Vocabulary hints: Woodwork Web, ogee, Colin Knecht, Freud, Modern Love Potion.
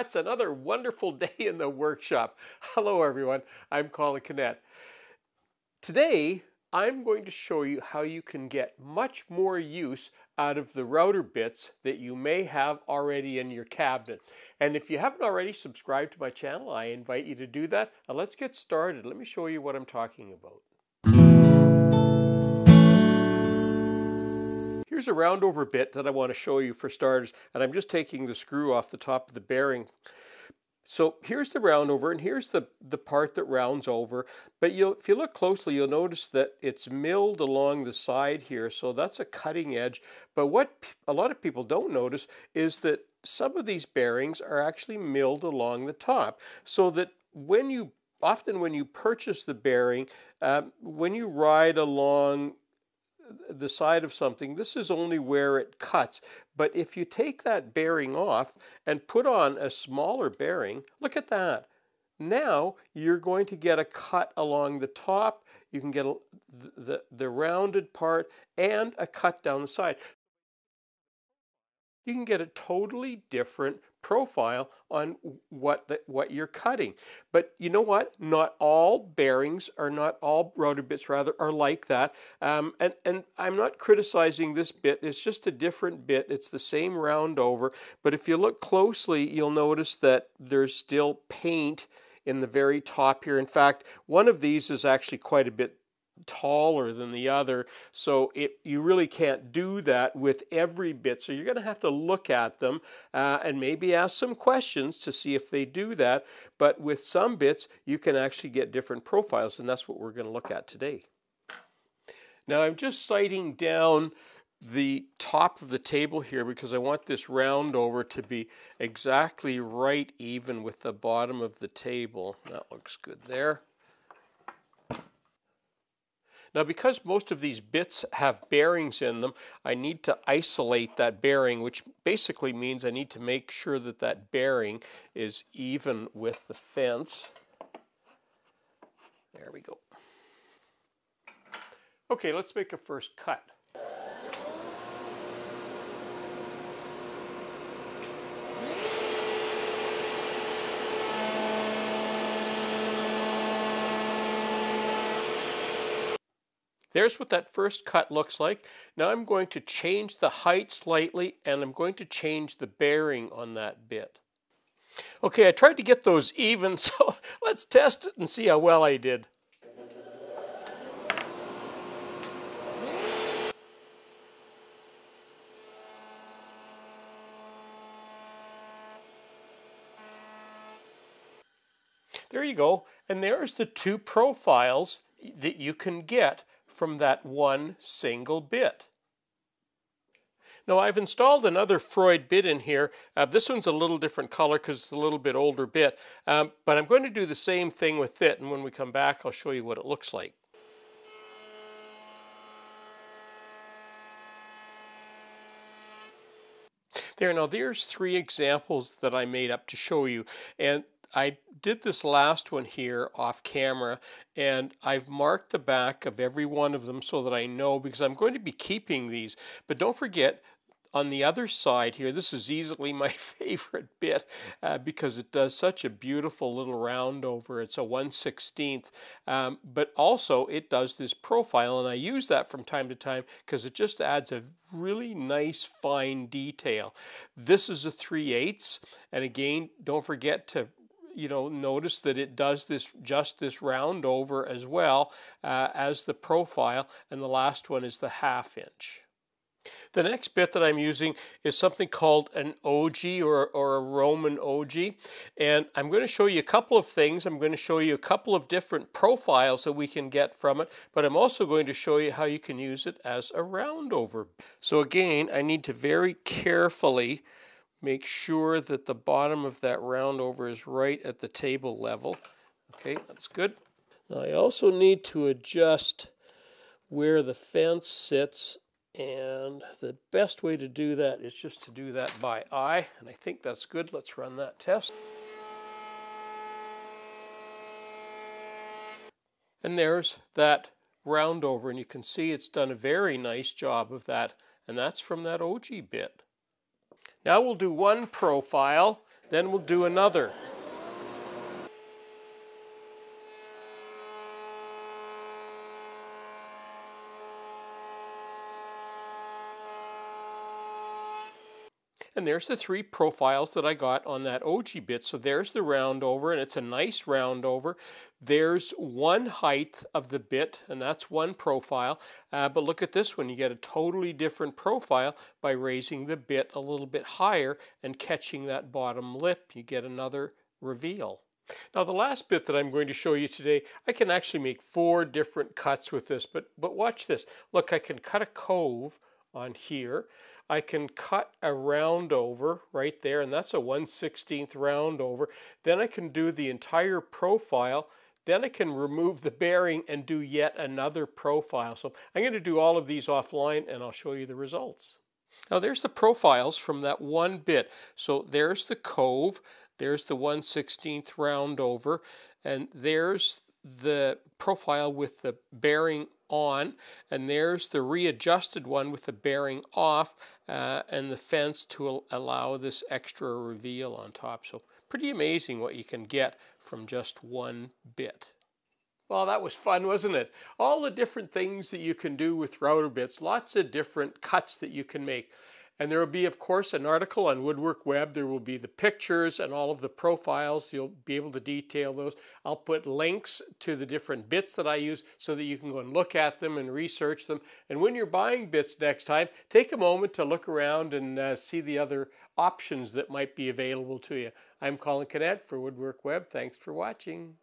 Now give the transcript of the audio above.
It's another wonderful day in the workshop. Hello everyone, I'm Colin Knecht. Today, I'm going to show you how you can get much more use out of the router bits that you may have already in your cabinet. And if you haven't already subscribed to my channel, I invite you to do that. Now let's get started. Let me show you what I'm talking about. Here's a roundover bit that I want to show you for starters, and I'm just taking the screw off the top of the bearing. So here's the roundover, and here's the part that rounds over. But if you look closely, you'll notice that it's milled along the side here, so that's a cutting edge. But what a lot of people don't notice is that some of these bearings are actually milled along the top, so that often when you purchase the bearing, when you ride along the side of something, this is only where it cuts. But if you take that bearing off and put on a smaller bearing, look at that. Now you're going to get a cut along the top. You can get the rounded part and a cut down the side. You can get a totally different profile on what you're cutting. But you know what? Not all router bits are like that. And I'm not criticizing this bit. It's just a different bit. It's the same round over. But if you look closely, you'll notice that there's still paint in the very top here. In fact, one of these is actually quite a bit taller than the other, so you really can't do that with every bit, so you're going to have to look at them and maybe ask some questions to see if they do that. But with some bits you can actually get different profiles, and that's what we're going to look at today. Now I'm just sighting down the top of the table here because I want this round over to be exactly right even with the bottom of the table. That looks good there. Now, because most of these bits have bearings in them, I need to isolate that bearing, which basically means I need to make sure that that bearing is even with the fence. There we go. Okay, let's make a first cut. There's what that first cut looks like. Now I'm going to change the height slightly, and I'm going to change the bearing on that bit. Okay, I tried to get those even, so let's test it and see how well I did. There you go, and there's the two profiles that you can get from that one single bit. Now I've installed another Freud bit in here. This one's a little different color because it's a little bit older bit, but I'm going to do the same thing with it, and when we come back I'll show you what it looks like. There, now there's three examples that I made up to show you, and I did this last one here off camera, and I've marked the back of every one of them so that I know, because I'm going to be keeping these. But don't forget, on the other side here, this is easily my favorite bit because it does such a beautiful little round over. It's a 1/16, but also it does this profile, and I use that from time to time because it just adds a really nice fine detail. This is a 3/8, and again, don't forget to notice that it does this round over as well as the profile, and the last one is the 1/2 inch. The next bit that I'm using is something called an ogee, or a Roman ogee, and I'm going to show you a couple of things. I'm going to show you a couple of different profiles that we can get from it, but I'm also going to show you how you can use it as a roundover. So again, I need to very carefully make sure that the bottom of that round over is right at the table level. Okay, that's good. Now I also need to adjust where the fence sits, and the best way to do that is just to do that by eye, and I think that's good. Let's run that test. And there's that round over, and you can see it's done a very nice job of that, and that's from that ogee bit. Now we'll do one profile, Then we'll do another. And there's the three profiles that I got on that OG bit. So there's the round over, and it's a nice round over. There's one height of the bit, and that's one profile. But look at this one. You get a totally different profile by raising the bit a little bit higher and catching that bottom lip. You get another reveal. Now the last bit that I'm going to show you today, I can actually make four different cuts with this. But watch this. Look, I can cut a cove on here. I can cut a round over right there, and that's a 1/16 round over. Then I can do the entire profile. Then I can remove the bearing and do yet another profile. So I'm going to do all of these offline, and I'll show you the results. Now there's the profiles from that one bit. So there's the cove, there's the 1/16 round over, and there's the profile with the bearing on, and there's the readjusted one with the bearing off and the fence to allow this extra reveal on top. So pretty amazing what you can get from just one bit. Well, that was fun, wasn't it? All the different things that you can do with router bits, lots of different cuts that you can make. And there will be, of course, an article on Woodwork Web. There will be the pictures and all of the profiles. You'll be able to detail those. I'll put links to the different bits that I use so that you can go and look at them and research them. And when you're buying bits next time, take a moment to look around and see the other options that might be available to you. I'm Colin Knecht for Woodwork Web. Thanks for watching.